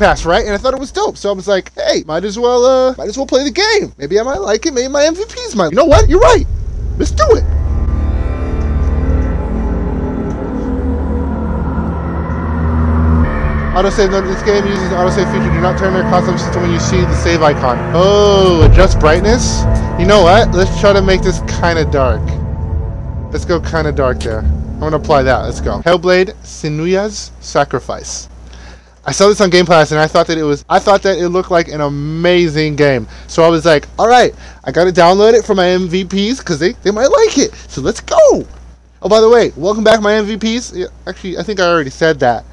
Pass, right? And I thought it was dope. So I was like, hey, might as well play the game. Maybe I might like it. Maybe my MVP's might. You know what? You're right. Let's do it. Autosave note, this game uses the autosave feature. Do not turn your console system when you see the save icon. Oh, adjust brightness? You know what? Let's try to make this kind of dark. Let's go kind of dark there. I'm going to apply that. Let's go. Hellblade Senua's Sacrifice. I saw this on Game Pass and I thought that it looked like an amazing game. So I was like, all right, I got to download it for my MVPs because they might like it. So let's go. Oh, by the way, welcome back my MVPs. Yeah, actually, I think I already said that.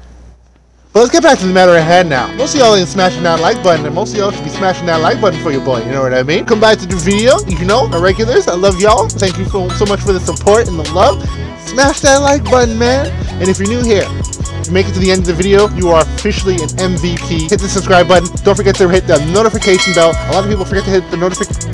But let's get back to the matter at hand now. Most of y'all ain't smashing that like button, and most of y'all should be smashing that like button for your boy, you know what I mean? Come back to the video, you know, my regulars, I love y'all. Thank you so much for the support and the love. Smash that like button, man. And if you're new here, if you make it to the end of the video, you are officially an MVP. Hit the subscribe button. Don't forget to hit the notification bell. A lot of people forget to hit the notification.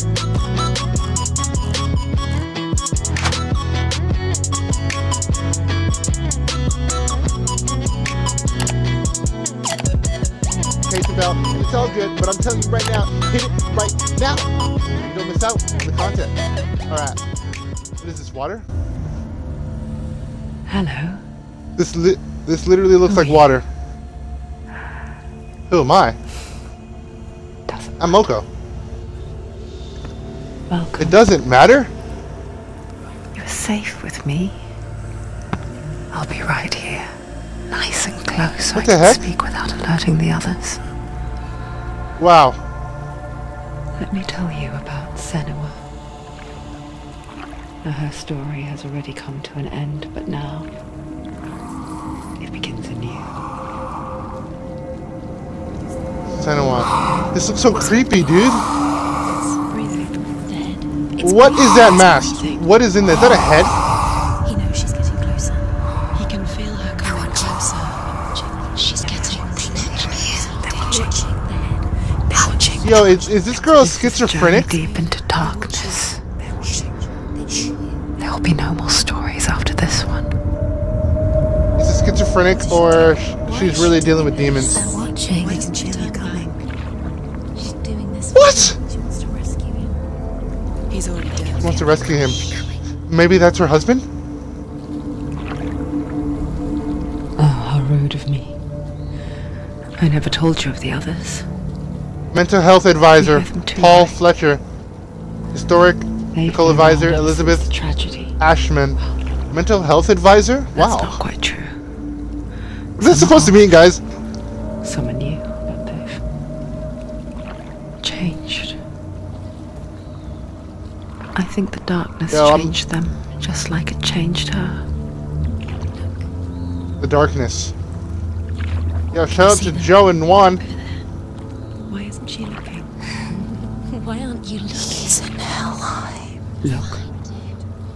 Bell, and it's all good, but I'm telling you right now, hit it right now. You don't miss out on the content. Alright. What is this, water? Hello. This literally looks like water. Who am I? Doesn't I'm Moko. Welcome. It doesn't matter. You're safe with me. I'll be right here. Nice and close so I can speak without alerting the others. Wow. Let me tell you about Senua. Now, her story has already come to an end, but now it begins anew. Senua. This looks so creepy, dude. What is that mask? What is in there? Is that a head? He knows she's getting closer. He can feel her coming closer. She's getting closer. Yo, is this girl schizophrenic? Deep into darkness. There will be no more stories after this one. Is it schizophrenic or she's really dealing with demons? What? She wants to rescue him. Maybe that's her husband? Oh, how rude of me. I never told you of the others. Mental health advisor Paul Fletcher, historical advisor Elizabeth Ashman. Mental health advisor? Wow. That's not quite true. Is this supposed to mean, guys? Someone new, but they've changed. I think the darkness changed them, just like it changed her. The darkness. Yo, shout out to Joe and Juan. She looking? Why aren't you looking? She's in Helheim. Look.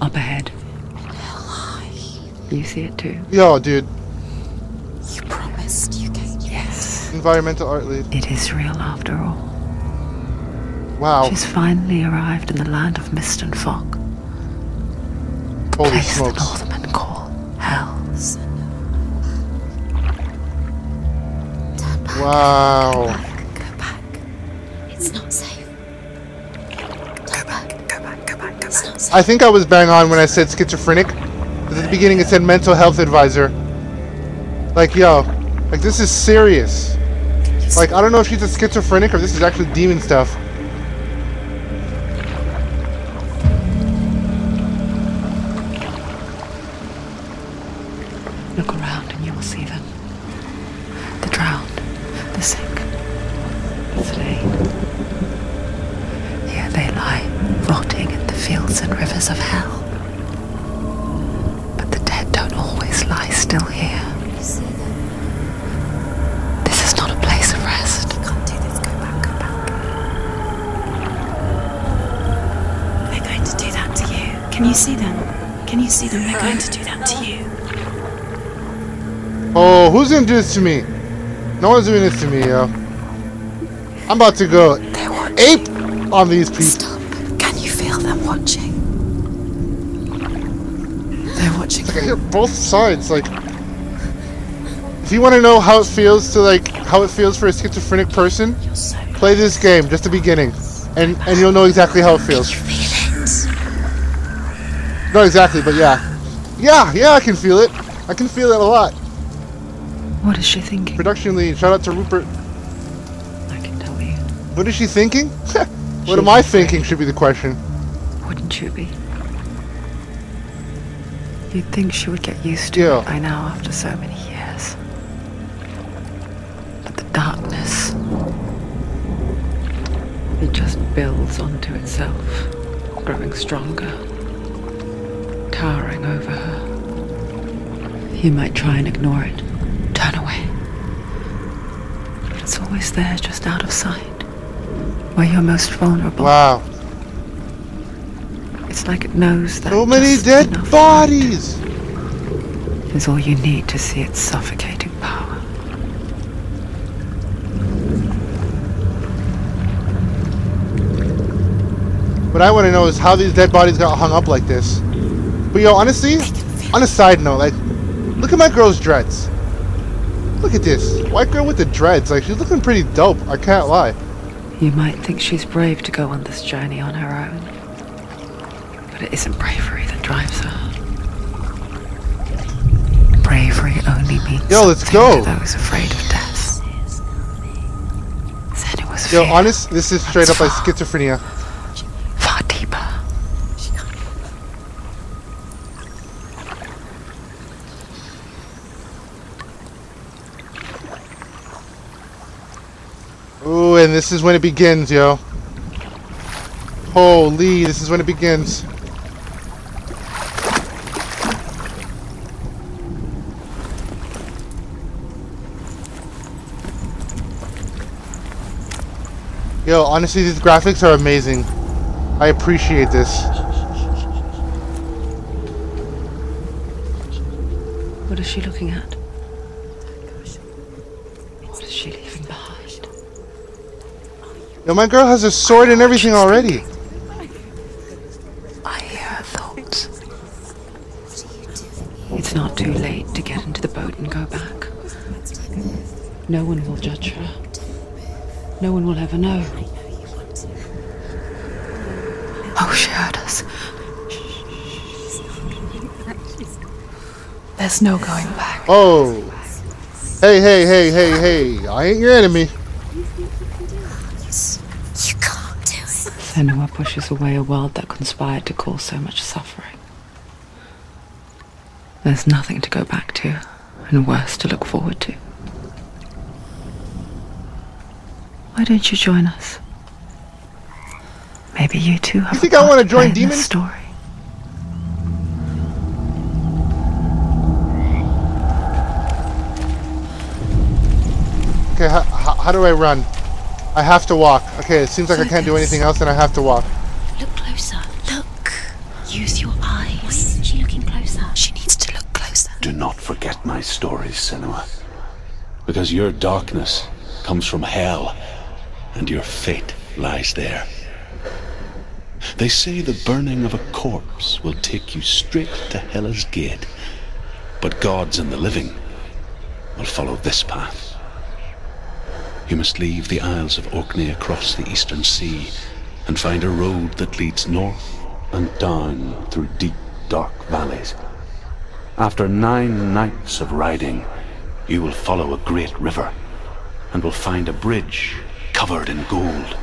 Up ahead. Helheim. You see it too? Yo, dude. You promised you can. Yes. Environmental art lead. It is real after all. Wow. She's finally arrived in the land of mist and fog. Holy place smokes. The Northmen call Hell. Wow. I think I was bang on when I said schizophrenic. At the beginning it said mental health advisor. Like, yo, like this is serious. Like, I don't know if she's a schizophrenic or this is actually demon stuff. Look around and you will see them. The drowned, the sick, the slain. Here they lie, rotting in fields and rivers of hell. But the dead don't always lie still here. This is not a place of rest. You can't do this. Go back, go back. They're going to do that to you. Can you see them? Can you see them? They're going to do that to you. Oh, who's gonna do this to me? No one's doing this to me, yo. I'm about to go ape on these people. They're watching. Like, I hear both sides. Like, Do you want to know how it feels to how it feels for a schizophrenic person? Play this game, just the beginning, and you'll know exactly how it feels. Can you feel it? Not exactly, but yeah, I can feel it. I can feel it a lot. What is she thinking? Production lead. Shout out to Rupert. I can tell you. What is she thinking? What am I thinking should be the question. Wouldn't you be? You'd think she would get used to it by now after so many years. But the darkness, it just builds onto itself, growing stronger, towering over her. You might try and ignore it, turn away. But it's always there, just out of sight, where you're most vulnerable. Wow. It's like it knows that so many dead bodies is all you need to see its suffocating power. What I want to know is how these dead bodies got hung up like this. But yo, honestly, on a side note, like, look at my girl's dreads. Look at this white girl with the dreads. Like, she's looking pretty dope. I can't lie. You might think she's brave to go on this journey on her own. But it isn't bravery that drives her. Bravery only means something to those afraid of death. Said it was honest, this is straight up like schizophrenia. Far deeper. Ooh, and this is when it begins, yo. Holy, this is when it begins. Yo, honestly, these graphics are amazing. I appreciate this. What is she looking at? What is she leaving behind? Yo, my girl has a sword and everything already. I hear her thoughts. It's not too late to get into the boat and go back. No one will judge her. No one will ever know. Oh, she heard us. There's no going back. Oh. Hey, hey, hey, hey, hey. I ain't your enemy. You can't do it. Senua pushes away a world that conspired to cause so much suffering. There's nothing to go back to, and worse to look forward to. Why don't you join us? Maybe you two have. You think I want to join demons? Story. Okay, how do I run? I have to walk. Okay, it seems like I can't do anything else, and I have to walk. Look closer. Look. Use your eyes. Why isn't she looking closer? She needs to look closer. Do not forget my stories, Senua, because your darkness comes from hell. And your fate lies there. They say the burning of a corpse will take you straight to Hela's gate, but gods and the living will follow this path. You must leave the Isles of Orkney across the Eastern Sea and find a road that leads north and down through deep, dark valleys. After 9 nights of riding, you will follow a great river and will find a bridge covered in gold.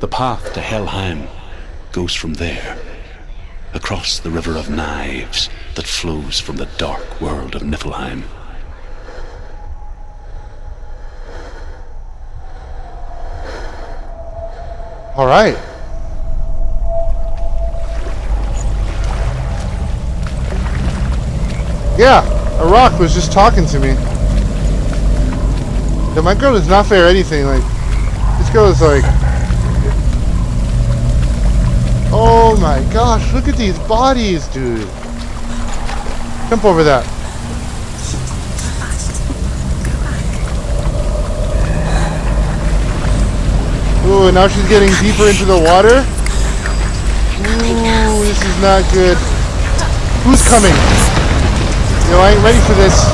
The path to Helheim goes from there, across the river of knives that flows from the dark world of Niflheim. All right. Yeah, a rock was just talking to me. Yeah, my girl does not fare anything. Like, this girl is like, oh my gosh, look at these bodies, dude. Jump over that. Ooh, and now she's getting deeper into the water. Ooh, this is not good. Who's coming? Yo, I ain't ready for this.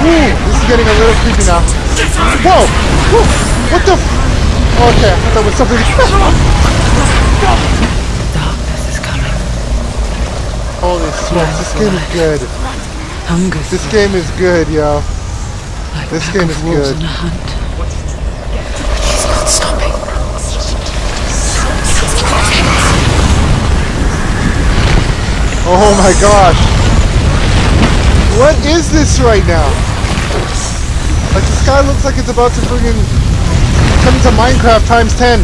Ooh, this is getting a little creepy now. Whoa! Whoa. What the f... Okay, I thought it was something... Darkness is coming. Holy smokes, this game is good. Hunger. This game is good, yo. This game is good. He's not stopping. Oh my gosh. What is this right now? Like, the sky looks like it's about to friggin' come to Minecraft times 10.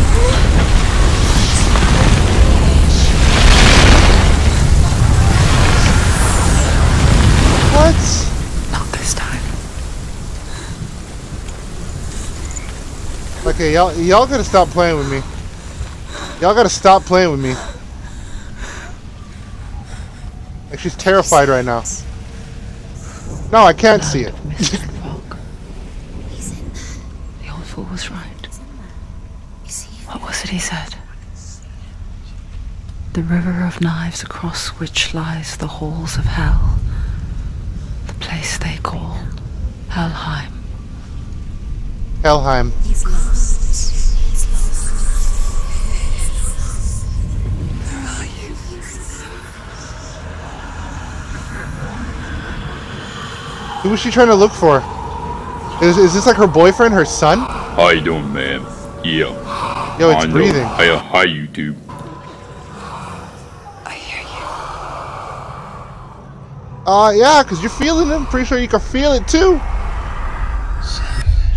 What? Not this time. Okay, y'all gotta stop playing with me. Y'all gotta stop playing with me. Like, she's terrified right now. No, I can't see it. The old fool was right. What was it he said? The river of knives across which lies the halls of hell. The place they call Helheim. Helheim. He's lost. He's lost. Where are you? Who was she trying to look for? Is this like her boyfriend, her son? How you doing, man? Yeah. Yo, it's breathing. Hi, YouTube. I hear you. Yeah, because you're feeling him. Pretty sure you can feel it, too.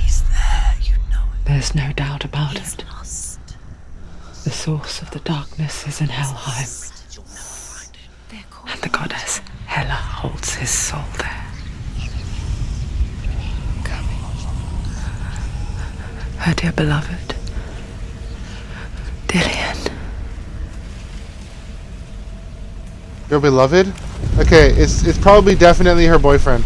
He's there, you know it. There's no doubt about it. He's lost. The source of the darkness is in Helheim. And the goddess Hela holds his soul there. Her dear beloved, Dillion. Your beloved? Okay, it's probably definitely her boyfriend.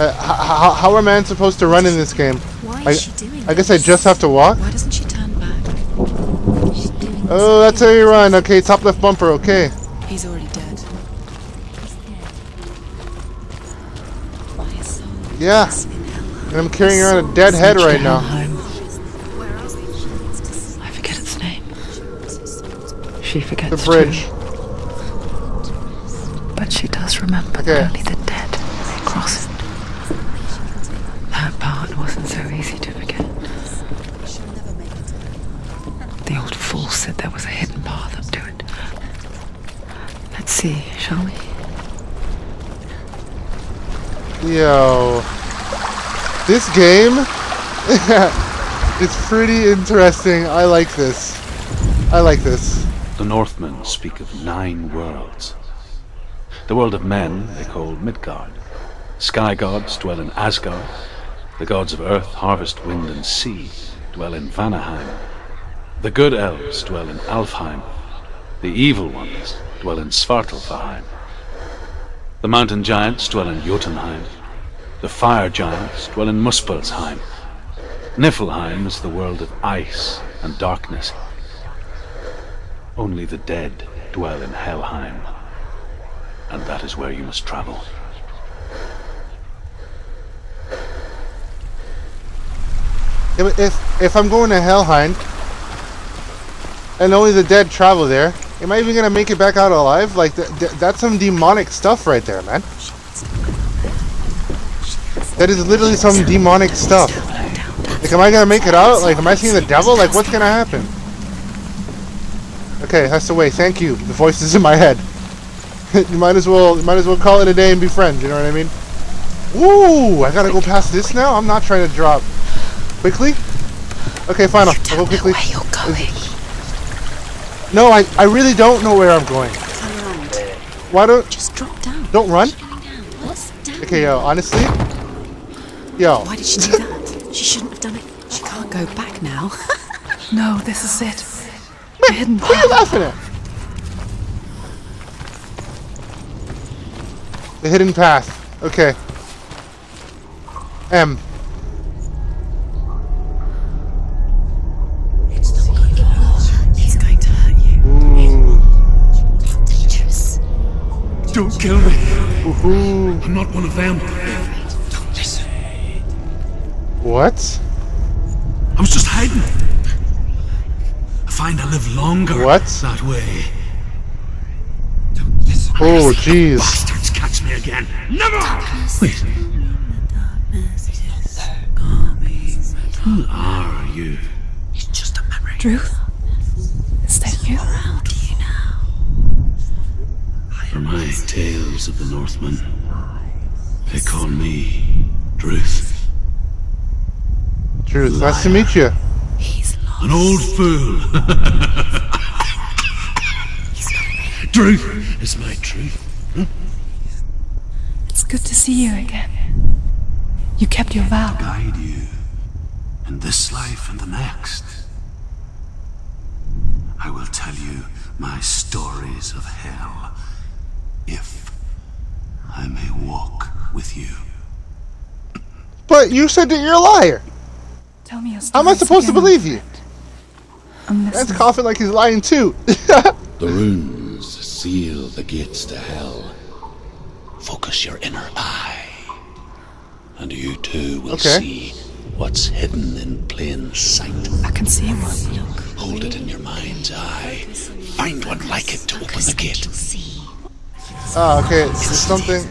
How am I supposed to run in this game? Why is she doing this? I guess I just have to walk? Why doesn't she turn back? She's doing oh, that's how you run. Okay, top left bumper. Okay. He's already dead. Yeah. And I'm carrying around a dead head right now. I forget its name. She forgets the bridge. Too. But she does remember that only the dead may cross it. That part wasn't so easy to forget. The old fool said there was a hidden path up to it. Let's see, shall we? Yo. This game it's pretty interesting. I like this. I like this. The Northmen speak of 9 worlds. The world of men they call Midgard. Sky gods dwell in Asgard. The gods of earth, harvest, wind and sea dwell in Vanaheim. The good elves dwell in Alfheim. The evil ones dwell in Svartalfaheim. The mountain giants dwell in Jotunheim. The fire giants dwell in Muspelheim. Niflheim is the world of ice and darkness. Only the dead dwell in Helheim. And that is where you must travel. If I'm going to Helheim, and only the dead travel there, am I even going to make it back out alive? Like, that's some demonic stuff right there, man. That is literally some demonic stuff. Like, am I gonna make it out? Like, am I seeing the devil? Like, what's gonna happen? Okay, that's the way. Thank you. The voice is in my head. you might as well call it a day and be friends. You know what I mean? Woo! I gotta go past this now. I'm not trying to drop quickly. Okay, fine. I'll go quickly. Where you're going. No, I really don't know where I'm going. Why don't? Just drop down. Don't run. Okay, yo. Honestly. Yo. Why did she do that? She shouldn't have done it. She can't go back now. No, this is it. Man, what are you laughing at? The hidden path. Okay. M. It's the good. He's going to hurt you. Ooh. Dangerous. Don't kill me. I'm not one of them. Don't listen. What? I was just hiding. I find I live longer that way. Don't listen. Oh, jeez. Bastards catch me again. Never! Wait. Who are you? It's just a memory. Truth? Is that you? For my tales of the Northmen, they call me Truth. Truth, nice to meet you. An old fool. Truth is my truth. Huh? It's good to see you again. You kept your vow. To guide you in this life and the next. I will tell you my stories of hell. If I may walk with you. But you said that you're a liar. Tell me your story. How am I supposed to believe you? That's coughing like he's lying too. The runes seal the gates to hell. Focus your inner eye. And you too will see what's hidden in plain sight. I can see one. Hold it in your mind's eye. Find one like it to open the gate. Ah, okay, there's something.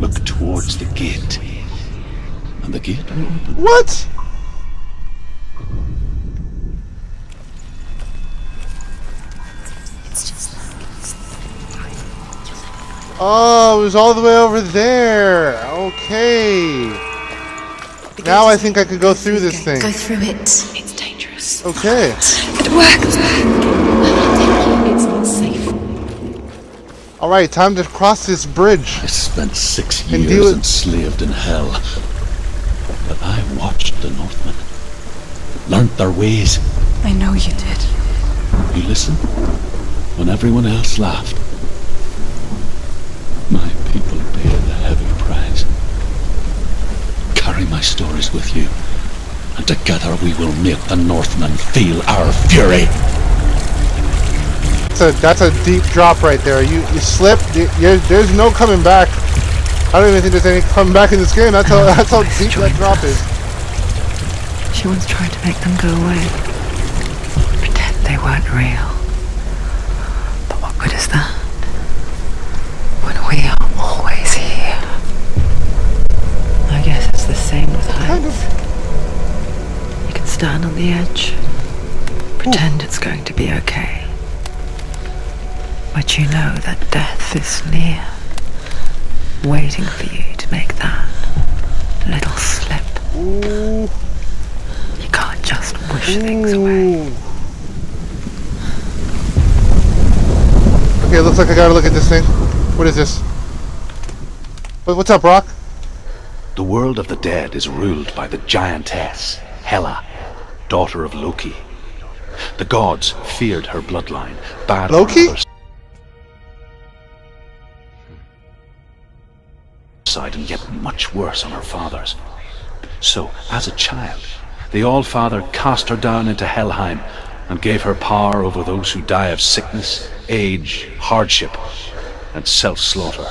Look towards the gate. And the gate will open. What? It's just like it was all the way over there. Okay. Now I think I could go through this thing. Go through it. It's dangerous. Okay. It works. It's not safe. All right, time to cross this bridge. I spent 6 years enslaved in hell, but I watched the Northmen, learnt their ways. I know you did. You listened when everyone else laughed. My people paid the heavy price. Carry my stories with you, and together we will make the Northmen feel our fury. That's a deep drop right there. You slip. There's no coming back. I don't even think there's any coming back in this game. That's how deep that drop is. She once tried to make them go away, pretend they weren't real. But what good is that when we are always here? I guess it's the same with heights. You can stand on the edge, pretend it's going to be okay. But you know that death is near, waiting for you to make that little slip. Ooh. You can't just wish things away. Okay, looks like I gotta look at this thing. What is this? What's up, Brock? The world of the dead is ruled by the giantess, Hela, daughter of Loki. The gods feared her bloodline. Loki? And yet much worse on her father's. So, as a child, the All-Father cast her down into Helheim and gave her power over those who die of sickness, age, hardship, and self-slaughter.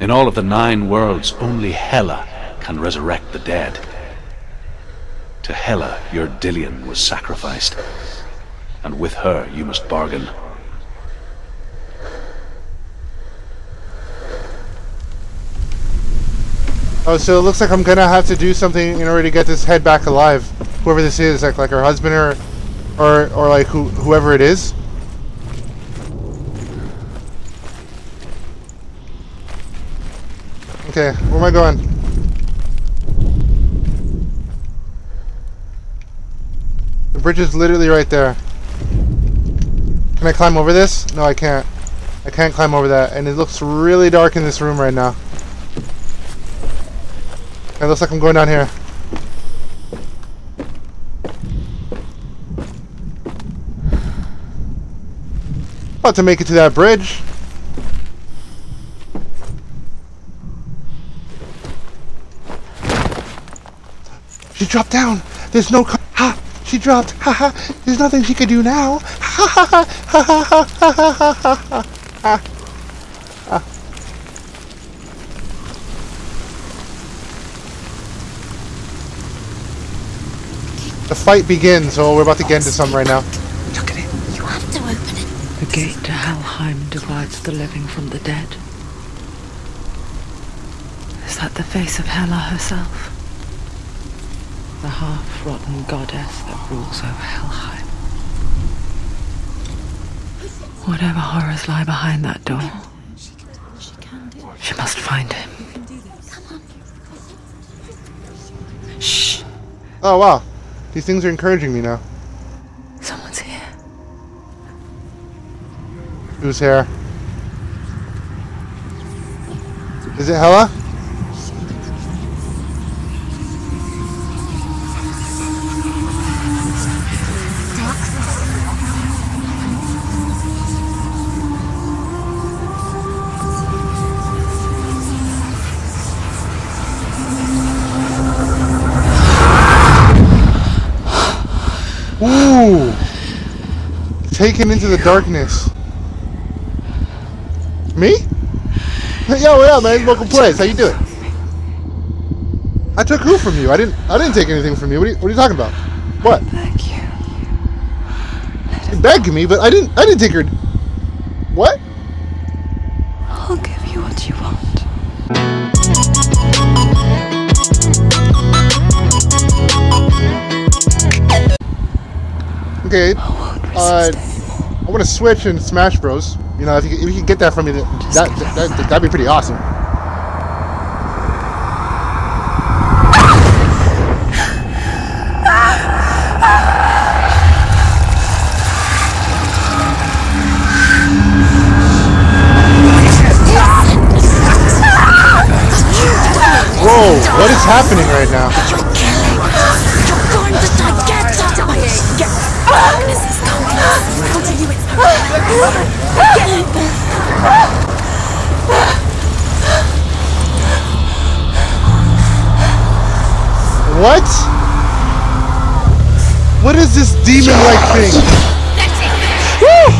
In all of the 9 worlds, only Hela can resurrect the dead. To Hela, your Dillion was sacrificed, and with her you must bargain. Oh, so it looks like I'm gonna have to do something in order to get this head back alive. Whoever this is, like her husband or like whoever it is. Okay, where am I going? The bridge is literally right there. Can I climb over this? No, I can't. I can't climb over that, and it looks really dark in this room right now. It looks like I'm going down here. About to make it to that bridge. She dropped down. There's no... Ha! She dropped. Ha ha! There's nothing she could do now. Ha ha ha ha ha ha ha ha ha ha ha. The fight begins. Oh, we're about to get into some right now. Look at it. You have to open it. The gate to Helheim divides the living from the dead. Is that the face of Hela herself? The half-rotten goddess that rules over Helheim. Whatever horrors lie behind that door, she must find him. Shh! Oh wow, these things are encouraging me now. Someone's here. Who's here? Is it Hela? Taken into the darkness. Me? Yo, what up, man? Moko Plays. How you doing? I took who from you? I didn't take anything from you. What are you talking about? What? Thank you. You begged me, but I didn't take her. What? I'll give you what you want. Okay. I want to switch in Smash Bros. You know, if you can get that from me, that'd be pretty awesome. Whoa, what is happening right now? You're killing us. You're going to die. Get darkness is coming. I'll tell you it's coming. What? What is this demon-like thing? Woo!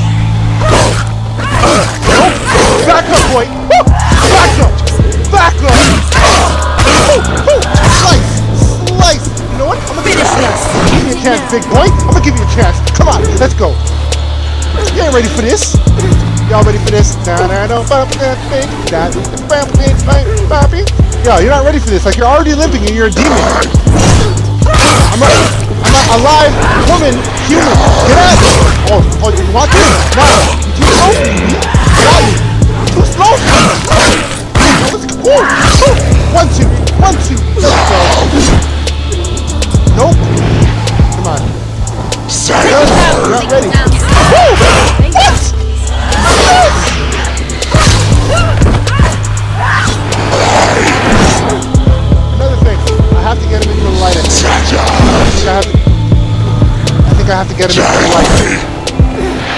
Back up, boy! Woo! Back up! Back up! Woo! Woo! Slice! Slice! You know what? I'm gonna give you a chance. Give me a chance, big boy. I'm gonna give you a chance. Come on, let's go. You ain't ready for this. Y'all ready for this? Yo, you're not ready for this. Like, you're already living and you're a demon. I'm a alive woman, human. Get out of here. Oh, you want this? No. You too slow for me. Got me. Too slow for me. One, two. One, two. Let's go. Nope. Come on. You're not ready. Woo! What? Another thing. I have to get him into the light. I think I have to get him into the light.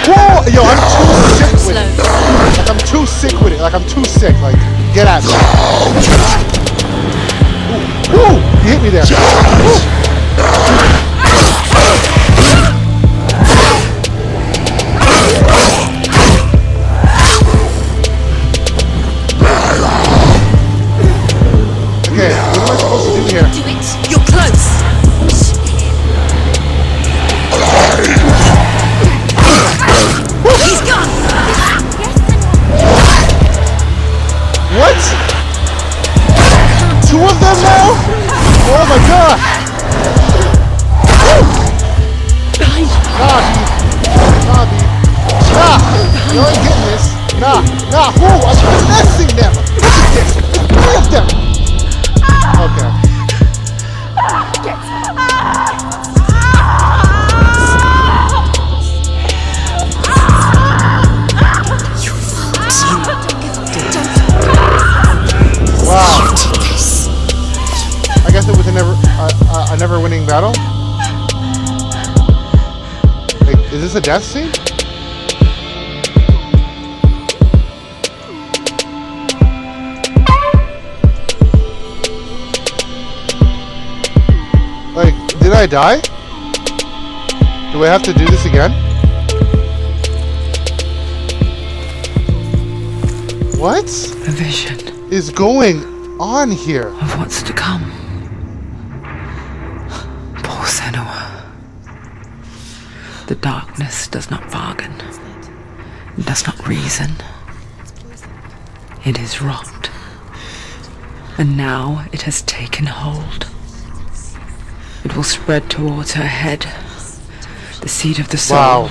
Whoa! Yo, I'm too sick with it. Like, get out of here. Woo! You hit me there. Woo. Okay, what am I supposed to do here? Do it. You're close. He's gone. What? Two of them now? Oh my god. Nah, you ain't getting this. Nah, whoa, I'm finessing them. Look at this. Look at them. Okay. You fucked. Wow. I guess it was a never-winning battle. Like, is this a death scene? Did I die? Do I have to do this again? What? The vision is going on here of what's to come. Poor Senua. The darkness does not bargain. It does not reason. It is rot. And now it has taken hold. It will spread towards her head, the seed of the soul,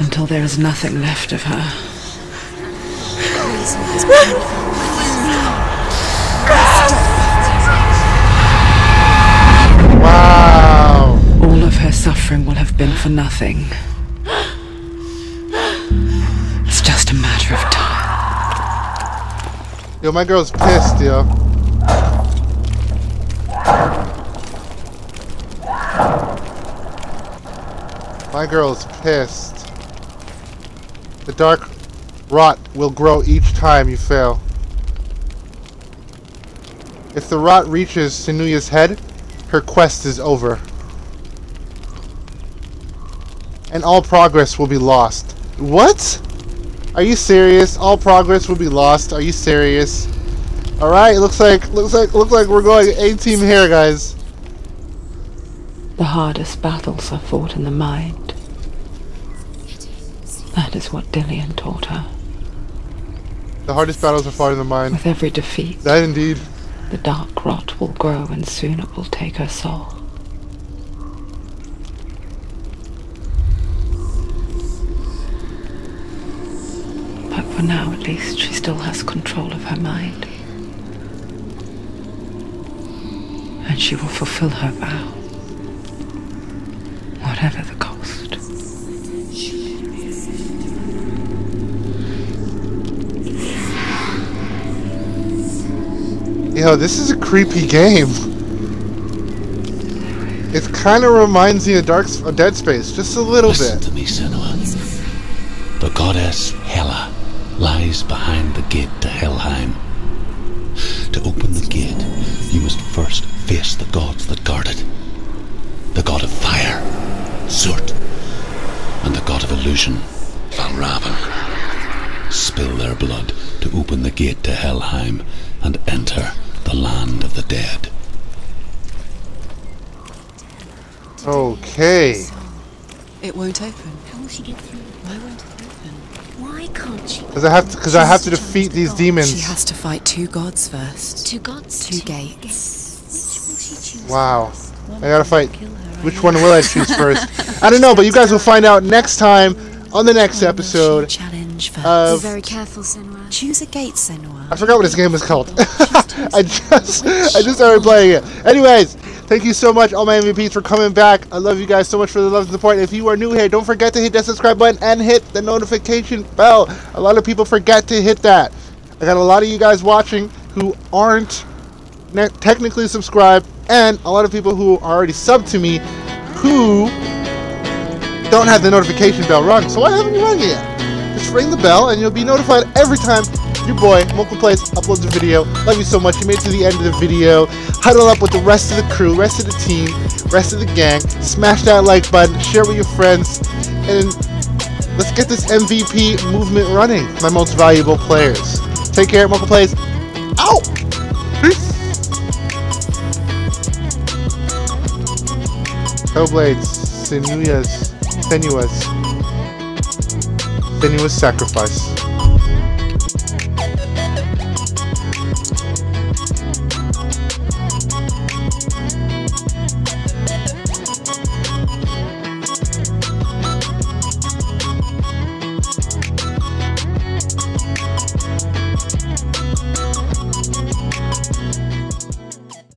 until there is nothing left of her. Wow! All of her suffering will have been for nothing. It's just a matter of time. Yo, my girl's pissed, yo. My girl's pissed. The dark rot will grow each time you fail. If the rot reaches Senua's head, her quest is over. And all progress will be lost. What? Are you serious? All progress will be lost. Are you serious? Alright, looks like we're going A-team here, guys. The hardest battles are fought in the mind. That is what Dillion taught her. The hardest battles are fought in the mind. With every defeat, that indeed, the dark rot will grow, and soon it will take her soul. But for now, at least, she still has control of her mind. And she will fulfill her vow. Whatever the cost. Yo, this is a creepy game. It kind of reminds me of Dead Space, just a little bit. Listen to me, Senua. The goddess Hela lies behind the gate to Helheim. To open the gate, you must first face the gods that guard it. The god of fire, Surt, and the god of illusion, Valravn. Spill their blood to open the gate to Helheim and enter the land of the dead. Okay. It won't open. How will she get through? Why won't it open? Why can't she? Because I have to defeat these demons. She has to fight two gods first. Two gods, two gates. Which will she choose? Wow. I gotta fight. Which one will I choose first? I don't know, but you guys will find out next time on the next episode. Be very careful, Senua. Choose a gate, Senua. I forgot what this game is called. I just started playing it. Anyways, thank you so much, all my MVPs, for coming back. I love you guys so much for the love and support. If you are new here, don't forget to hit that subscribe button and hit the notification bell. A lot of people forget to hit that. I got a lot of you guys watching who aren't technically subscribed, and a lot of people who are already subbed to me who don't have the notification bell rung. So why haven't you rung it yet? Just ring the bell and you'll be notified every time your boy Moko Plays uploads a video. Love you so much. You made it to the end of the video. Huddle up with the rest of the crew, rest of the team, rest of the gang. Smash that like button, share with your friends, and let's get this MVP movement running. My most valuable players. Take care, Moko Plays. Out! Peace! Hellblade Senua's Sacrifice.